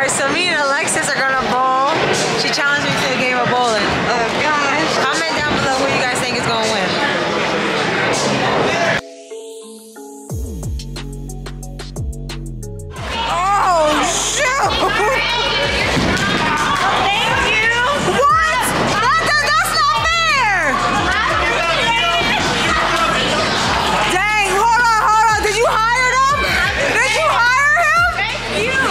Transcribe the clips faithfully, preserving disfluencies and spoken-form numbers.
All right, so me and Alexis are gonna bowl. She challenged me to a game of bowling. Oh gosh! Comment down below who you guys think is gonna win. Oh shoot! Well, thank you. What? That, that, that's not fair. Dang! Hold on, hold on. Did you hire them? Did you hire him? Thank you.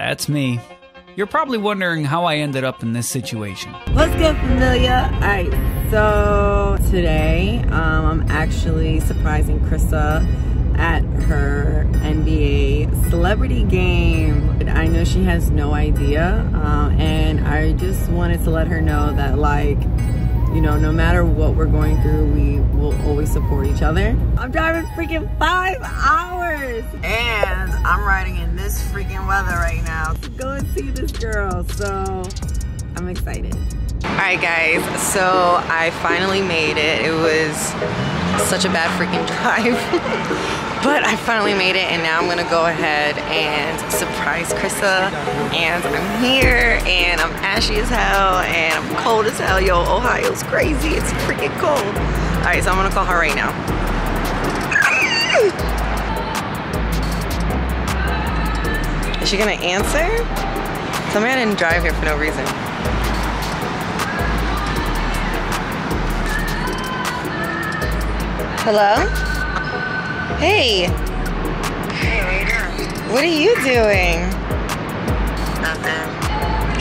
That's me. You're probably wondering how I ended up in this situation. What's good, familia? Alright, so today um, I'm actually surprising Crissa at her N B A celebrity game. I know she has no idea, uh, and I just wanted to let her know that, like, you know, no matter what we're going through, we will always support each other. I'm driving freaking five hours and I'm riding in this freaking weather right now to go and see this girl, so I'm excited. All right guys, so I finally made it. It was such a bad freaking drive, but I finally made it, and now I'm gonna go ahead and surprise Crissa. And I'm here, and I'm ashy as hell, and I'm cold as hell. Yo, Ohio's crazy, it's freaking cold. All right, so I'm gonna call her right now. Is she gonna answer? Tell me I didn't drive here for no reason. Hello? Hey. Hey, what are you doing? What are you doing? Nothing.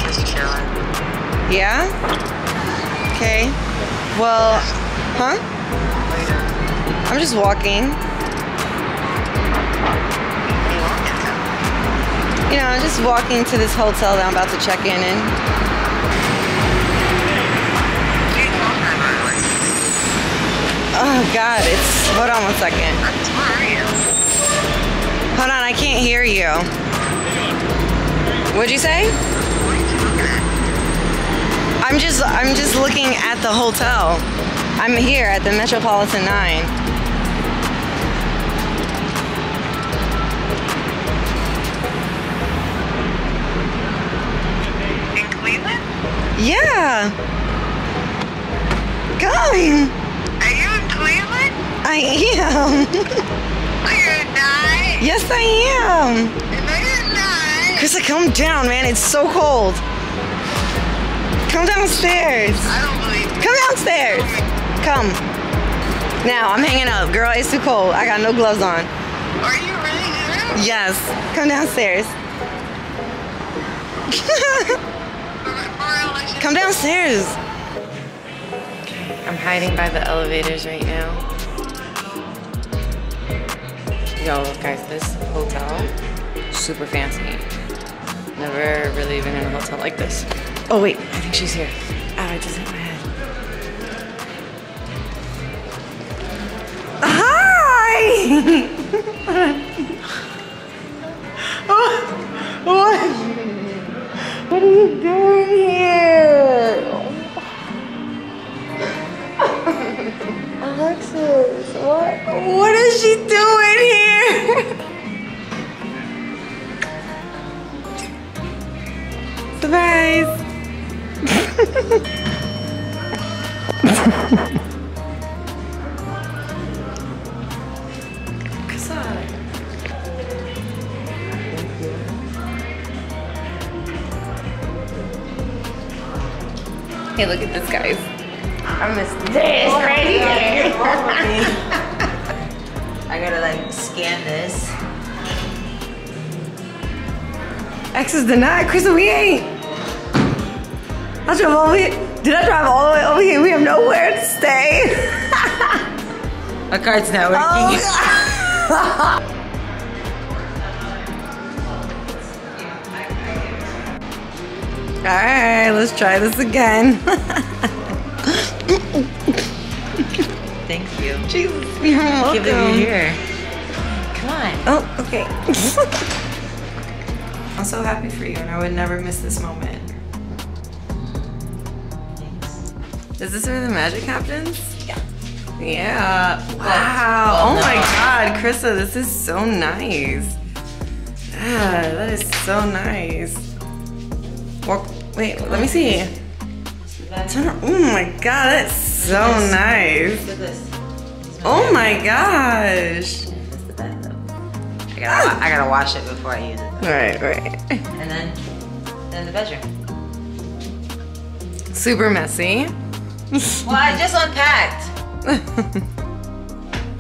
Just chilling. Yeah? Okay. Well, huh? What are you doing? I'm just walking. What are you walking to? You know, I'm just walking to this hotel that I'm about to check in in. Oh God, it's, hold on one second. Hold on, I can't hear you. What'd you say? I'm just, I'm just looking at the hotel. I'm here at the Metropolitan nine. In Cleveland? Yeah. Going. Cleveland? I am. Are you gonna die? Yes, I am. No, you're not. Crissa, come down, man. It's so cold. Come downstairs. I don't believe you. Come downstairs. Come. Now, I'm hanging up. Girl, it's too cold. I got no gloves on. Are you really here? Yes, come downstairs. Come downstairs. I'm hiding by the elevators right now. Yo, guys, this hotel, super fancy. Never really been in a hotel like this. Oh wait, I think she's here. Oh, I just hit my head. Hi! Oh, what? What are you doing here? Alexis, what? What is she doing here? Surprise! Crissa. Hey, look at this, guys. I missed this oh, right here. Oh, I gotta like scan this. Access denied, Crissa. We ain't. I drove all the way, did I drive all the way over here? We have nowhere to stay. Our card's not working. Oh. All right, let's try this again. Thank you. Jesus, you're welcome. Give them here. Come on. Oh, okay. I'm so happy for you, and I would never miss this moment. Is this where the magic happens? Yeah. Yeah. Wow. Oh my God, Crissa, this is so nice. Ah, that is so nice. Walk. Wait, let me see. Turn. Oh my God, that's so nice. Oh my gosh. I gotta, I gotta wash it before I use it. Right, right. And then, then the bedroom. Super messy. Well, I just unpacked.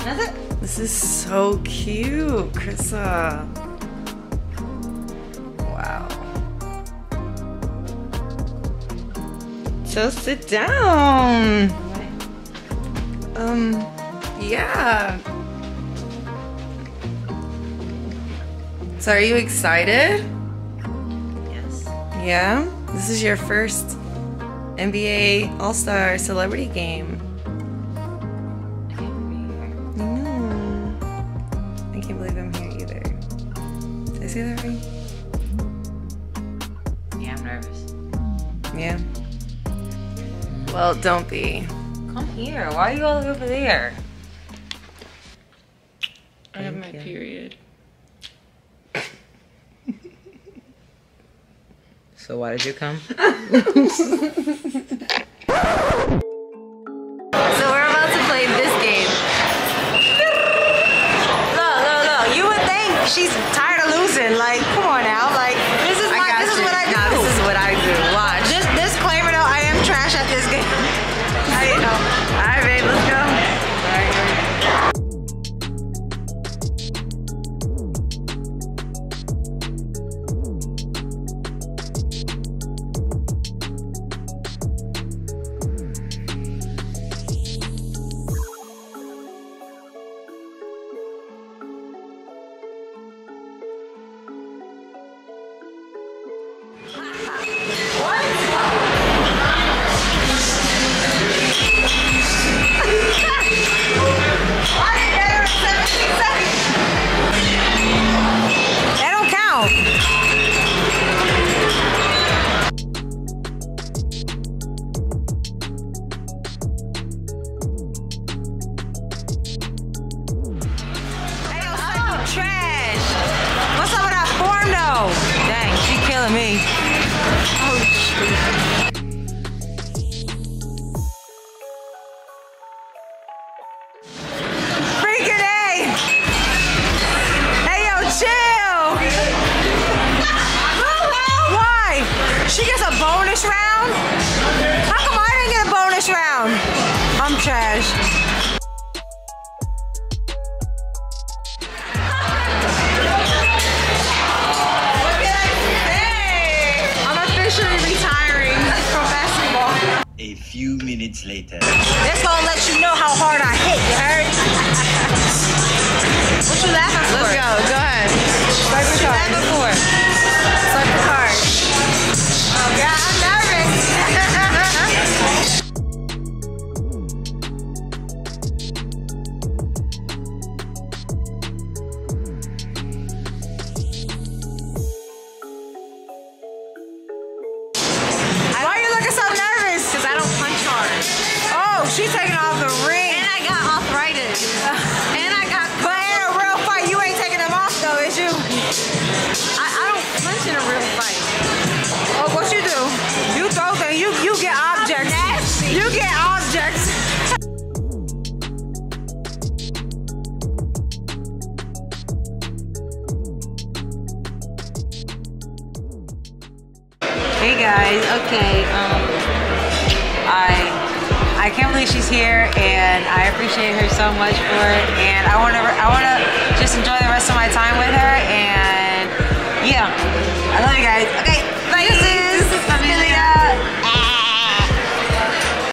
That's it. This is so cute, Crissa. Wow. So sit down. What? Um, yeah. So are you excited? Yes. Yeah? This is your first N B A All-Star Celebrity Game. I can't believe I'm here. No. I can't believe I'm here either. Did I say that right? Yeah, I'm nervous. Yeah. Well, don't be. Come here. Why are you all over there? I have my period. So why did you come? So we're about to play this game. No, no, no. You would think she's tired of losing. Like, come on now. Like, this is, my, this is what I do. Nah, this is what I do. Watch. Just disclaimer though, I am trash at this game. I you know. All right, babe, let's go. Me. Oh, shit. Freaking A! Hey, yo, chill! Why? She gets a bonus round? How come I didn't get a bonus round? I'm trash. a few minutes later. That's gonna let you know how hard I hit, you heard? What you laughing for? Let's go, go ahead. What you laughing for? Swipe the card. Oh god, I'm nervous. She's taking off the ring. And I got arthritis. And I got... But in a real fight, you ain't taking them off, though, is you? I, I don't punch in a real fight. Oh, what you do? You throw things. You, you get objects. I'm nasty. You get objects. Hey, guys. Okay, um... I... I can't believe she's here, and I appreciate her so much for it. And I want to, I want to just enjoy the rest of my time with her. And yeah,